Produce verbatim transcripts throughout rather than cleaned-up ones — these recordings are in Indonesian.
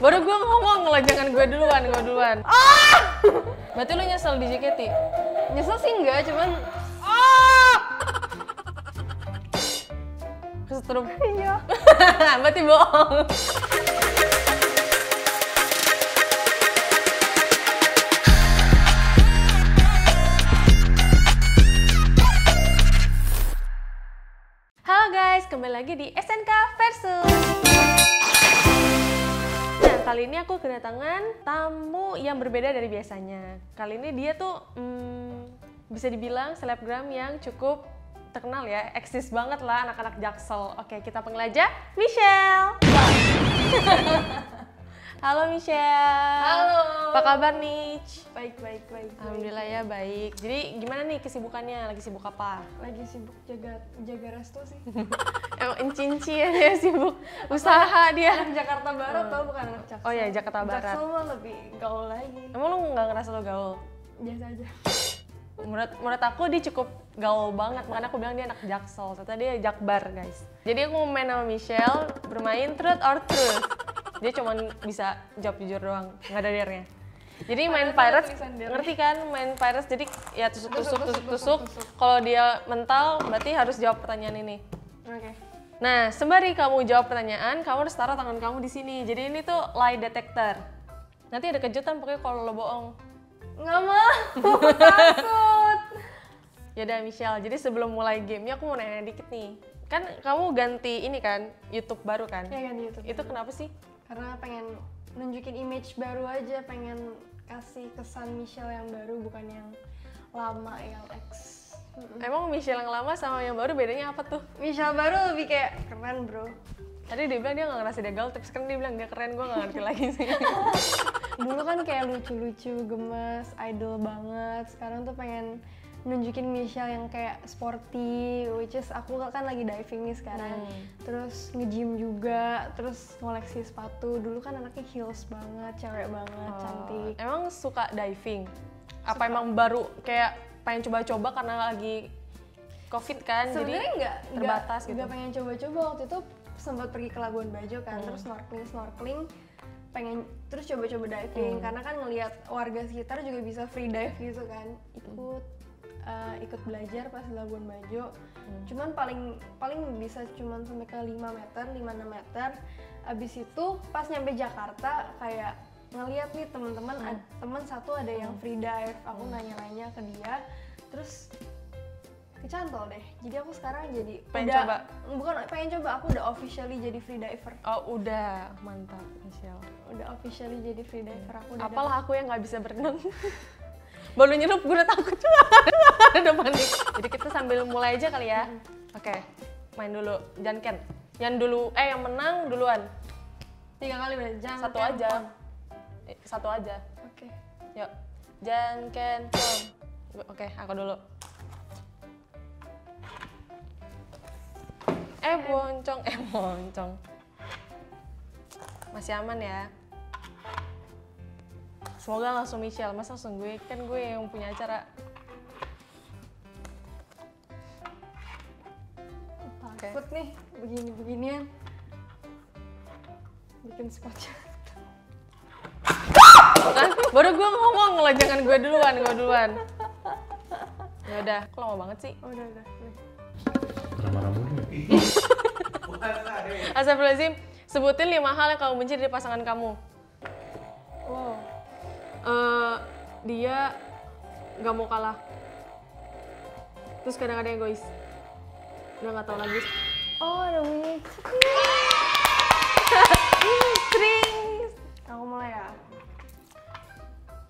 Baru gue ngomong lo, jangan gue duluan, gue duluan. Ah! Berarti lo nyesel di J K T? Nyesel sih enggak, cuman... Ah! Kesetrum. Iya. Berarti bohong. Kembali lagi di S N K versus. Nah, kali ini aku kedatangan tamu yang berbeda dari biasanya. Kali ini dia tuh hmm, bisa dibilang selebgram yang cukup terkenal ya, eksis banget lah anak-anak Jaksel. Oke, kita panggil aja Michelle. Halo Michelle. Halo. Apa kabar nih? Baik, baik, baik. Alhamdulillah ya baik. Jadi gimana nih kesibukannya? Lagi sibuk apa? Lagi sibuk jaga jaga resto sih. Emang encinci ya dia sibuk. Usaha dia. Anak Jakarta Barat tau bukan anak Jaksel. Oh iya Jakarta Barat. Jaksel mah lebih gaul lagi. Emang lu nggak ngerasa lo gaul? Biasa aja. Menurut, menurut aku dia cukup gaul banget, makanya aku bilang dia anak Jaksel. Ternyata dia Jakbar guys. Jadi aku mau main sama Michelle bermain Truth or Truth. Dia cuman bisa jawab jujur doang, nggak ada dernya. Jadi main Pirates, ngerti kan main Pirates, jadi ya tusuk-tusuk-tusuk-tusuk. Kalau dia mental, berarti harus jawab pertanyaan ini. Oke. Nah, sembari kamu jawab pertanyaan, kamu harus taruh tangan kamu di sini. Jadi ini tuh lie detector. Nanti ada kejutan pokoknya kalau lo bohong. Nggak mau, takut. Yaudah Michelle, jadi sebelum mulai gamenya aku mau nanya dikit nih. Kan kamu ganti ini kan, YouTube baru kan? Iya ganti YouTube. Itu kenapa sih? Karena pengen nunjukin image baru aja, pengen kasih kesan Michelle yang baru, bukan yang lama, yang eks. Emang Michelle yang lama sama yang baru bedanya apa tuh? Michelle baru lebih kayak keren bro. Tadi dia bilang dia gak ngerasa dia gaul, tapi sekarang dia bilang dia keren, gue gak ngerti lagi sih. Dulu kan kayak lucu-lucu, gemes, idol banget. Sekarang tuh pengen nunjukin Michelle yang kayak sporty, which is aku kan lagi diving nih sekarang. Hmm. Terus nge-gym juga, terus koleksi sepatu. Dulu kan anaknya heels banget, cewek banget, oh, cantik. Emang suka diving? Apa suka. Emang baru kayak pengen coba-coba karena lagi covid kan? Sebenernya jadi enggak, terbatas enggak, gitu? Enggak pengen coba-coba, waktu itu sempat pergi ke Labuan Bajo kan, hmm. terus snorkeling-snorkeling. Pengen terus coba-coba diving, hmm. karena kan ngelihat warga sekitar juga bisa free dive gitu kan. Ikut Uh, ikut belajar pas di Labuan Bajo, hmm. cuman paling paling bisa cuman sampai ke lima meter, lima sampai enam meter. Abis itu pas nyampe Jakarta kayak ngeliat nih teman-teman, hmm. teman satu ada yang free dive, aku nanya-nanya ke dia, terus kecantol deh. Jadi aku sekarang jadi pengen udah, coba. Bukan pengen coba, aku udah officially jadi free diver. Oh udah mantap Michelle. Udah officially jadi free diver aku. Udah apalah dapat. Aku yang nggak bisa berenang. Baru nyerup gue udah takut juga, udah panik. Jadi kita sambil mulai aja kali ya. Oke, okay, main dulu. Janken. Yang dulu, eh yang menang duluan. Tiga kali udah. Janken. Satu aja. Eh, satu aja. Oke. Okay. Yuk. Janken pon. Oke, okay, aku dulu. Eh boncong, eh boncong. Masih aman ya. Semoga langsung Michelle, mas langsung gue, kan gue yang punya acara. Takut okay. nih, begini-beginian. Bikin spotnya. Kan, baru gue ngomong lo, jangan gue duluan, gue duluan. Yaudah, kok lama banget sih? Udah, udah. Ramah-ramah dulu. Astagfirullahaladzim, sebutin lima hal yang kamu benci dari pasangan kamu. Wow. Uh, dia nggak mau kalah, terus kadang-kadang egois, udah nggak tahu lagi. Oh ada bunyi string. Aku mulai ya.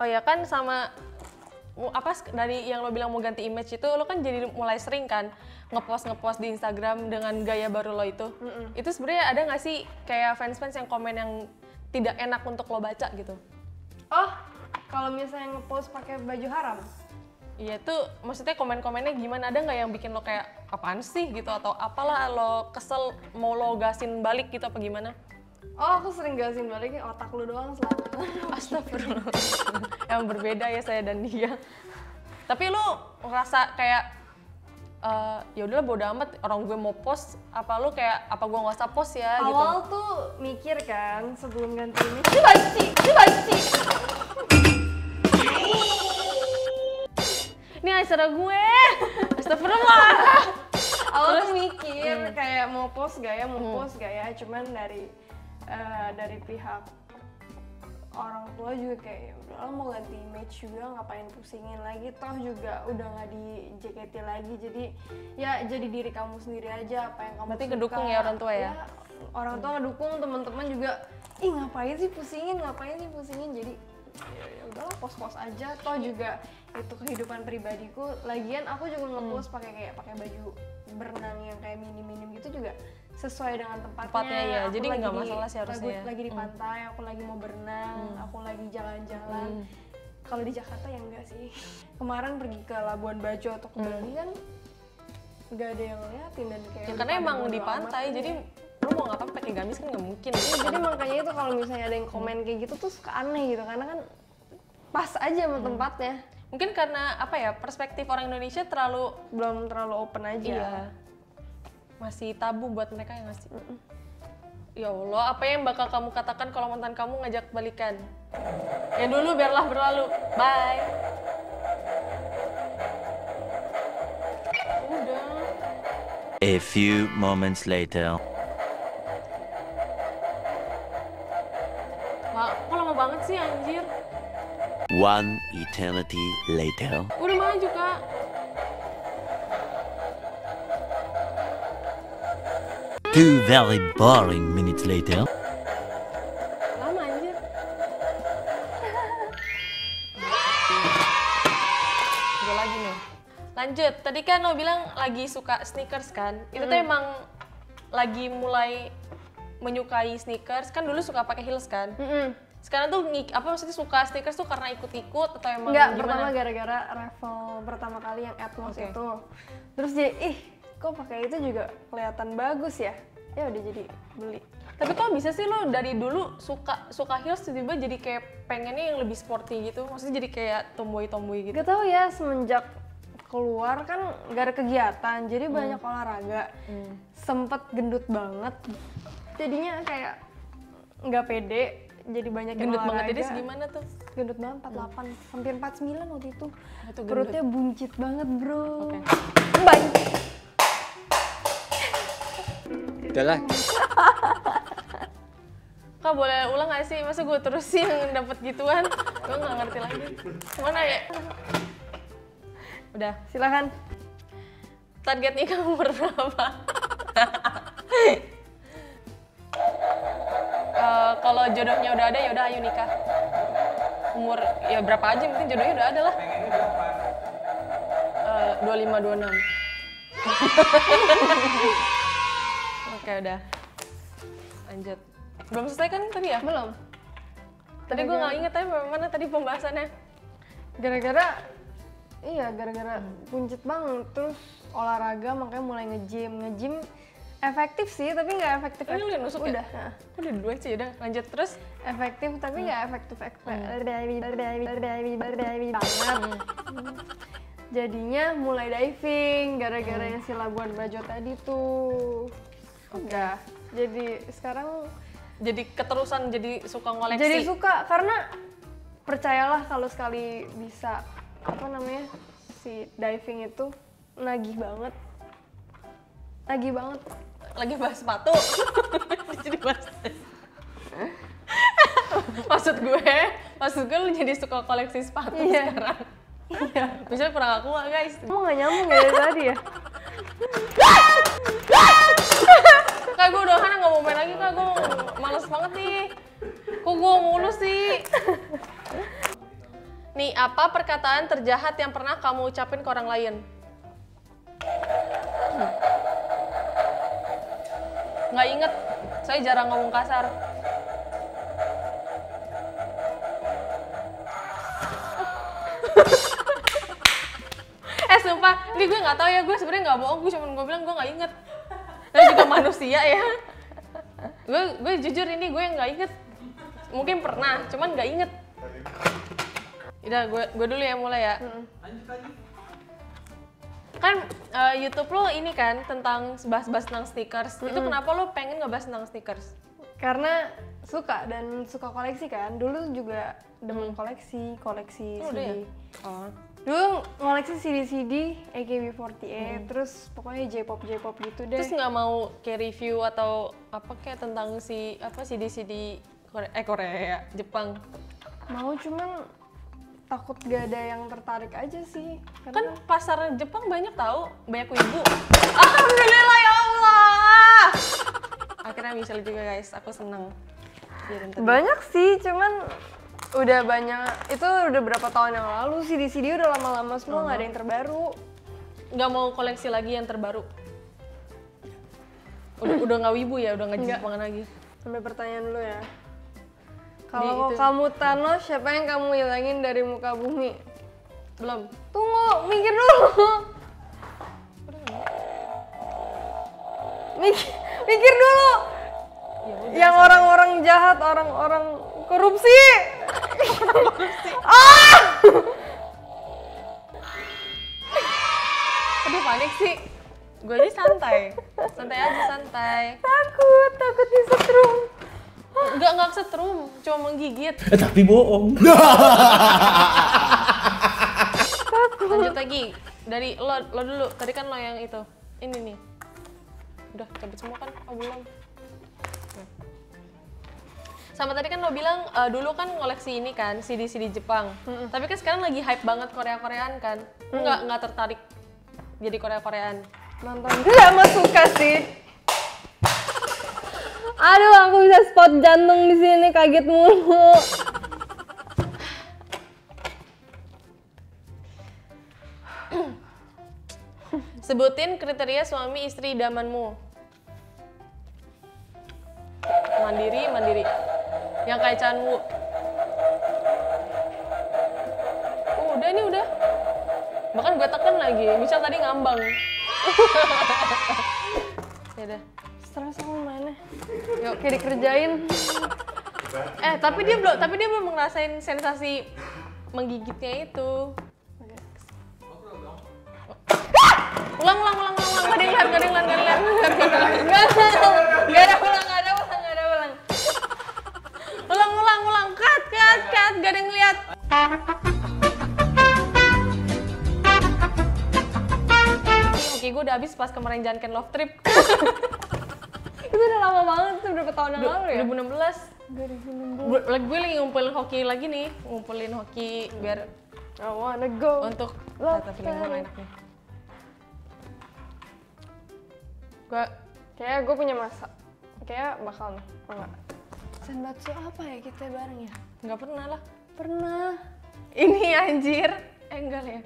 Oh ya kan sama apa dari yang lo bilang mau ganti image itu, lo kan jadi mulai sering kan ngepost ngepost di Instagram dengan gaya baru lo itu. Mm-mm. Itu sebenarnya ada nggak sih kayak fans-fans yang komen yang tidak enak untuk lo baca gitu? Oh kalau misalnya ngepost pakai baju haram? Iya tuh, maksudnya komen-komennya gimana? Ada nggak yang bikin lo kayak apaan sih gitu atau apalah lo kesel mau lo gasin balik gitu apa gimana? Oh aku sering gasin balik, otak lo doang selama. Astagfirullah. Emang berbeda ya saya dan dia. Tapi lo ngerasa kayak uh, ya udahlah bodo amat orang gue mau post apa lu kayak apa gue nggak usah post ya awal gitu. Awal tuh mikir kan sebelum ganti ini. Ini banci, ini banci. Ini acara gue. Astagfirullah. Awal tuh mikir hmm. kayak mau post gak ya, mau hmm. post gak ya, cuman dari uh, dari pihak orang tua juga kayak udah mau ganti image juga ngapain pusingin lagi, toh juga udah nggak di J K T lagi, jadi ya jadi diri kamu sendiri aja apa yang kamu berarti suka. Ngedukung ya orang tua ya, ya orang tua ngedukung, teman-teman juga ih ngapain sih pusingin ngapain sih pusingin jadi ya, ya udahlah post-post aja, toh juga itu kehidupan pribadiku, lagian aku juga ngepost hmm. pakai kayak pakai baju berenang yang kayak minim-minim gitu juga sesuai dengan tempatnya, tempatnya ya, aku jadi nggak masalah sih harusnya. Aku lagi di pantai, aku lagi mau berenang, hmm. aku lagi jalan-jalan. Hmm. Kalau di Jakarta ya enggak sih. Kemarin pergi ke Labuan Bajo atau ke Bali hmm. kan nggak ada yang liatin dan kayak. Ya, karena emang di pantai, jadi lu mau ngapain pakai gamis kan nggak mungkin. Ya, jadi makanya itu kalau misalnya ada yang komen kayak gitu tuh suka aneh gitu, karena kan pas aja sama hmm. tempatnya. Mungkin karena apa ya perspektif orang Indonesia terlalu belum terlalu open aja. Iya. Masih tabu buat mereka yang ngasih. Mm-mm. Ya Allah, apa yang bakal kamu katakan kalau mantan kamu ngajak balikan? Ya dulu biarlah berlalu. Bye. Udah. A few moments later. Wah, kok lama banget sih anjir? One eternity later. Udah maju, Kak. Two very boring minutes later. Lama anjir. Udah lagi nih. Lanjut, tadi kan lo bilang lagi suka sneakers kan? Itu tuh hmm. emang lagi mulai menyukai sneakers, kan dulu suka pakai heels kan? Hmm. Sekarang tuh apa maksudnya suka sneakers tuh karena ikut-ikut atau emang enggak, gimana? Pertama gara-gara raffle pertama kali yang Atmos okay. itu. Terus jadi ih kok pakai itu juga kelihatan bagus ya, ya udah jadi beli. Tapi kok bisa sih lo dari dulu suka suka heels tiba-tiba jadi kayak pengennya yang lebih sporty gitu, maksudnya jadi kayak tomboy-tomboy gitu? Gak tau ya, semenjak keluar kan gak ada kegiatan, jadi hmm. banyak olahraga, hmm. sempet gendut banget, jadinya kayak nggak pede, jadi banyak yang gendut olahraga. Gendut banget, jadi gimana tuh? Gendut banget, empat puluh delapan, hmm. hampir empat puluh sembilan waktu itu. Itu perutnya buncit banget bro. Okay. Bye. Udahlah. Kak boleh ulang gak sih? Masa gue terusin dapet gituan? Gue gak ngerti lagi. Mana ya? Udah, silakan. Targetnya kamu umur berapa? uh, Kalau jodohnya udah ada, ya udah ayo nikah. Umur ya berapa aja, mungkin jodohnya udah ada lah. Uh, dua puluh lima dua puluh enam. Oke udah, lanjut. Belum selesai kan tadi ya? Belum. Tadi gue nggak inget tadi mana tadi pembahasannya. Gara-gara, iya gara-gara buncit banget. Terus olahraga makanya mulai nge-gym. Nge-gym efektif sih, tapi nggak efektif. Ini udah nusuk ya? Udah dua sih, udah lanjut terus. Efektif tapi nggak efektif. Banget. Jadinya mulai diving, gara-gara yang si Labuan Bajo tadi tuh. Enggak, jadi sekarang jadi keterusan jadi suka ngoleksi. Jadi suka karena percayalah kalau sekali bisa apa namanya si diving itu nagih banget, nagih banget. Lagi bahas sepatu, jadi bahas. maksud gue, maksud gue lu jadi suka koleksi sepatu iya. sekarang. Iya. Misalnya kurang aku nggak guys? Kamu nggak nyambung ya dari tadi ya? Kak, gue udah kan gak mau main lagi, Kak. Gue males banget nih. Kok gue mulu sih? Nih, apa perkataan terjahat yang pernah kamu ucapin ke orang lain? Hmm. Nggak inget, saya jarang ngomong kasar. eh, sumpah. Ini gue nggak tahu ya, gue sebenarnya nggak bohong. Gue cuma gue bilang gue nggak inget. Tapi juga manusia ya. Gue gue jujur ini gue nggak inget. Mungkin pernah, cuman nggak inget. Udah, gue gue dulu ya mulai ya. Lanjut, lanjut. kan uh, YouTube lo ini kan tentang bahas-bahas tentang sneakers. Mm-hmm. Itu kenapa lo pengen ngebahas tentang sneakers? Karena suka dan suka koleksi kan. Dulu juga demen koleksi, koleksi oh, C D. Ya? Oh. Dulu ngoleksi C D-C D A K B empat delapan, hmm. terus pokoknya J-pop J-pop gitu deh. Terus nggak mau kayak review atau apa kayak tentang si apa C D-C D Korea, eh Korea, Jepang? Mau, cuman takut gak ada yang tertarik aja sih. Karena kan pasar Jepang banyak tahu, banyak wibu. Alhamdulillah ya Allah. Akhirnya Michelle juga guys, aku seneng. Banyak sih, cuman udah banyak, itu udah berapa tahun yang lalu sih di C D udah lama-lama semua, nggak ada yang terbaru. Nggak mau koleksi lagi yang terbaru? Udah udah nggak wibu ya, udah nggak Jepangan lagi? Sampai pertanyaan dulu ya. Kalau kamu Thanos, siapa yang kamu hilangin dari muka bumi? Belum? Tunggu, mikir dulu! Mikir, mikir dulu! Ya, yang orang-orang jahat, orang-orang korupsi! Korupsi. Ah! Aduh panik sih. Gue aja santai. Santai aja, santai. Takut, takut disetrum. Enggak, enggak setrum, cuma menggigit. Eh, tapi bohong. Takut. Lanjut lagi. Dari lo, lo dulu. Tadi kan lo yang itu. Ini nih. Udah cabut semua kan? Oh, belum. Sama tadi kan lo bilang uh, dulu kan ngoleksi ini kan C D-C D Jepang, mm-hmm. tapi kan sekarang lagi hype banget Korea-Koreaan kan, mm-hmm. nggak nggak tertarik jadi Korea-Koreaan? Nonton drama suka sih. Aduh, aku bisa spot jantung di sini, kaget mulu. Sebutin kriteria suami istri idamanmu. Mandiri, mandiri. Yang kayak Chanwoo. Oh, udah nih, udah. Bahkan gue tekan lagi. Michelle tadi ngambang. Ya udah. Stres sama mana? Yuk, kayak dikerjain. Eh, tapi dia belum, tapi dia belum ngerasain sensasi menggigitnya itu. Ulang, ulang, ulang, ulang, ulang. Gak ada ulang, gak ada ulang, gak ada ulang. Gak ada ulang, gak ada ulang, gak ada ulang. Ulang, ulang, ulang, cut, cut, cut, gak ada yang ngeliat. Oke, gue udah habis pas kemarin Janken Love Trip. Itu udah lama banget, tuh berapa tahun yang lalu ya? dua ribu enam belas. dua ribu enam belas. Gue lagi ngumpulin hoki lagi nih, ngumpulin hoki biar I wanna go. Untuk, tapi ini gue gak enak nih. Gue, kayaknya gue punya masa. Kayaknya bakal nih, enggak. Senbatsu apa ya kita bareng ya? Enggak pernah lah. Pernah. Ini anjir. Eh enggak ya?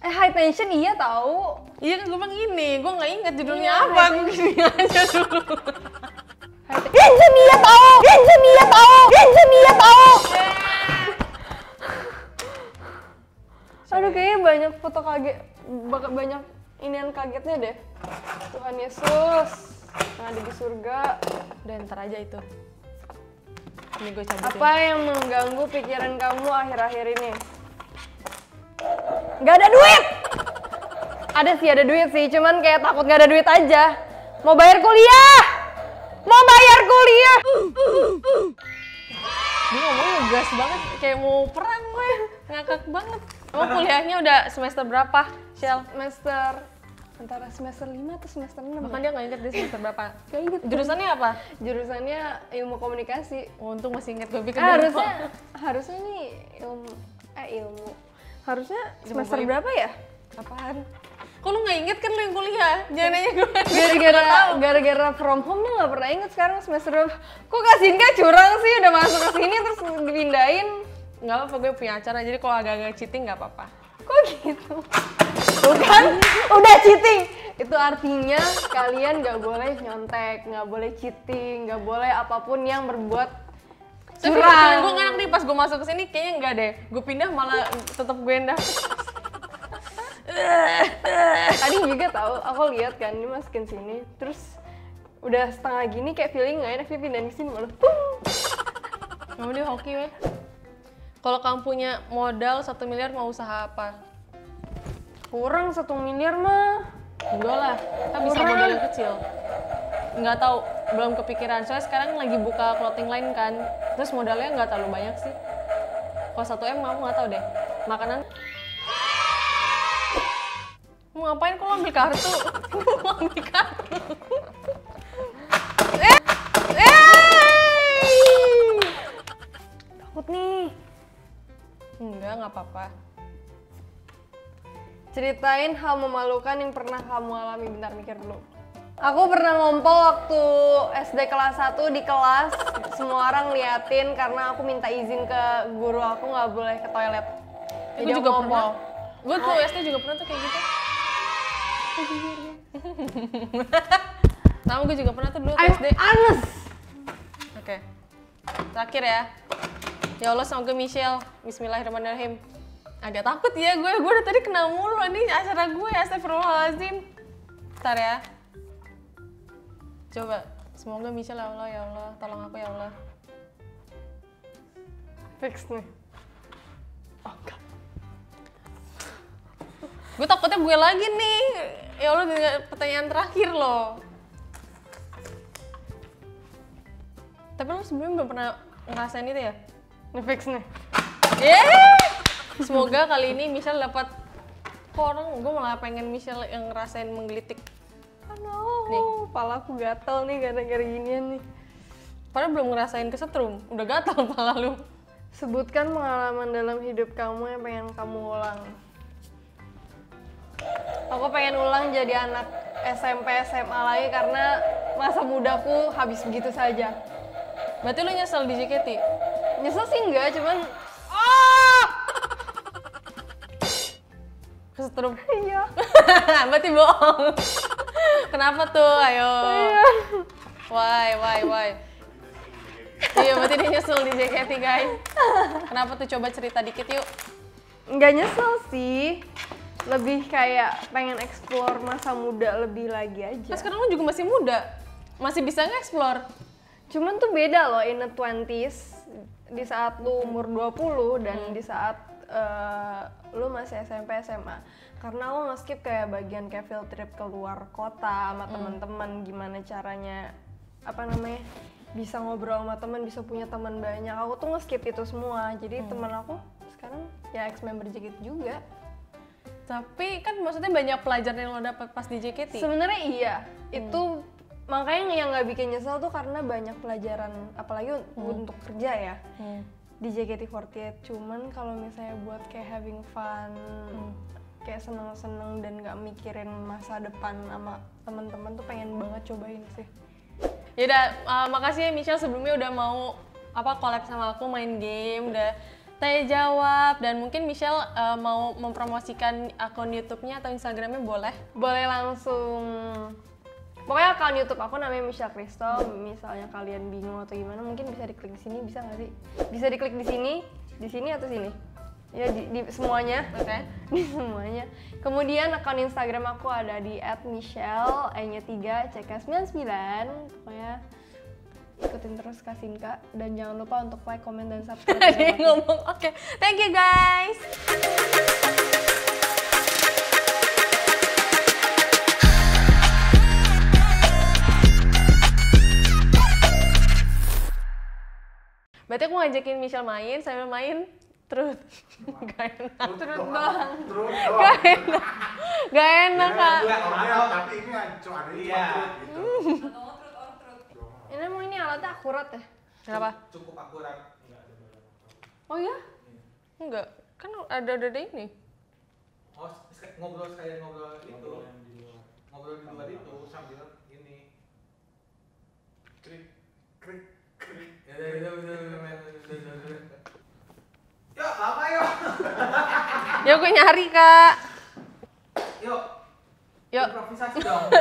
Eh high tension iya tahu. Iya kan gue bilang ini, gue nggak ingat judulnya iya, apa. Gue gini aja dulu. Tension iya tahu. Tension iya tahu. Tension iya tahu. Aduh kayaknya banyak foto kaget, bakal banyak inian kagetnya deh. Tuhan Yesus, yang ada di surga. Udah ntar aja itu. Ini gue cabutin. Apa yang mengganggu pikiran kamu akhir-akhir ini? Gak ada duit! Ada sih, ada duit sih, cuman kayak takut gak ada duit aja. Mau bayar kuliah! Mau bayar kuliah! Dia ngomongnya gas banget, kayak mau perang gue. Ngakak banget. Emang kuliahnya udah semester berapa, Shell? Semester... antara semester lima atau semester enam. Bahkan dia nggak inget dia semester berapa. Gak inget. Jurusannya apa? Jurusannya ilmu komunikasi. Oh, untung masih inget, gue pikir eh, harusnya harusnya nih ilmu eh ilmu harusnya semester ilmu berapa ya? Apaan? Kok lu nggak inget kan lu yang kuliah? Jangan nanya gue. Gara-gara gara-gara from home lu nggak pernah inget sekarang semester berapa? Kok Kasinka curang sih, udah masuk ke sini terus dipindahin? Nggak apa-apa, gue punya acara jadi kalau agak-agak cheating nggak apa-apa. Kok gitu? Bukan, udah cheating. Itu artinya kalian nggak boleh nyontek, nggak boleh cheating, nggak boleh apapun yang berbuat curang. Gue nggak nih pas gue masuk ke sini kayaknya nggak deh. Gue pindah malah tetap gue endah. Tadi juga tahu, aku lihat kan dia masukin sini, terus udah setengah gini kayak feeling nggak enak, dia pindahin ke sini malah. Kamu dia hoki weh. Kalau kamu punya modal satu miliar mau usaha apa? Kurang satu miliar mah. Enggak lah, kita bisa modal kecil. Nggak tahu, belum kepikiran. Soalnya sekarang lagi buka clothing line kan. Terus modalnya nggak terlalu banyak sih. Kalau satu M aku nggak tahu deh. Makanan. Mau ngapain kok ambil kartu? Mau ambil kartu. Eh! Eh! Takut nih. Enggak, nggak apa-apa. Ceritain hal memalukan yang pernah kamu alami. Bentar, mikir dulu. Aku pernah ngompol waktu S D kelas satu di kelas. Semua orang liatin karena aku minta izin ke guru aku nggak boleh ke toilet. Ya, jadi aku juga ngompol. Gue tuh S D juga pernah tuh kayak gitu. Sama gue juga pernah tuh dulu I'm S D. Honest! Oke. Okay. Terakhir ya. Ya Allah, semoga Michelle. Bismillahirrahmanirrahim. Agak takut ya gue, gue udah tadi kena mulu, ini acara gue, astagfirullahaladzim. Bentar ya. Coba, semoga Michelle, ya Allah, ya Allah, tolong aku ya Allah. Fix nih. Oh enggak. Gue takutnya gue lagi nih. Ya Allah, pertanyaan terakhir loh. Tapi lo sebelumnya belum pernah ngerasain itu ya? Ini fix nih. Yeay! Semoga kali ini Michelle dapat. Kok orang gue malah pengen Michelle yang ngerasain menggelitik. Aduh, nih, pala aku gatel nih gara-gara ginian nih. Padahal belum ngerasain kesetrum, udah gatel pala lu. Sebutkan pengalaman dalam hidup kamu yang pengen kamu ulang. Aku pengen ulang jadi anak S M P S M A lagi karena masa mudaku habis begitu saja. Berarti lu nyesel di J K T? Nyesel sih enggak, cuman kesetrum. Iya. Berarti bohong. Kenapa tuh? Ayo. Iya. Why, why, why? Iya, berarti dia nyesel di J K T, guys. Kenapa tuh? Coba cerita dikit yuk. Nggak nyesel sih. Lebih kayak pengen explore masa muda lebih lagi aja. Nah, sekarang lu juga masih muda. Masih bisa nge-explore. Cuman tuh beda loh in the twenties. Di saat lu umur dua puluh dan hmm. di saat Uh, lu masih S M P S M A karena aku nge-skip kayak bagian kayak field trip keluar kota sama teman-teman, gimana caranya apa namanya bisa ngobrol sama teman, bisa punya teman banyak. Aku tuh nge-skip itu semua, jadi hmm. teman aku sekarang ya ex member J K T juga. Tapi kan maksudnya banyak pelajaran yang lo dapet pas di J K T sebenarnya. Iya, hmm. itu makanya yang nggak bikin nyesel tuh karena banyak pelajaran, apalagi hmm. untuk kerja ya. hmm. Di J K T empat delapan, cuman kalau misalnya buat kayak having fun, hmm. kayak seneng-seneng dan gak mikirin masa depan sama temen-temen tuh pengen banget cobain sih. Yaudah, uh, makasih ya Michelle sebelumnya udah mau apa collab sama aku main game, udah tanya jawab, dan mungkin Michelle uh, mau mempromosikan akun YouTube-nya atau Instagram-nya boleh? Boleh langsung. Pokoknya akun YouTube aku namanya Michelle Christo. Misalnya kalian bingung atau gimana, mungkin bisa diklik di sini, bisa nggak sih? Bisa diklik di sini, di sini atau sini? Ya di, di semuanya, oke? Okay. Di semuanya. Kemudian akun Instagram aku ada di et michelle, e-nya tiga c k sembilan sembilan. Pokoknya ikutin terus Kasinka dan jangan lupa untuk like, comment dan subscribe. Dia ngomong, oke. Okay. Thank you guys. Berarti aku ngajakin Michelle main, sambil main truth. Gak enak. Truth doang. Truth doang. Gak enak. Gak enak, Kak. Tapi ini cuma truth. Ini emang ini alatnya akurat ya? Kenapa? Cukup akurat. Oh iya? Enggak. Kan ada-ada ini. Oh, ngobrol sekalian ngobrol itu. Ngobrol di luar itu sambil ini. Krik, krik. Yuk, lama yuk. Yuk, gue nyari, Kak. Yuk. Yuk. Improvisasi dong.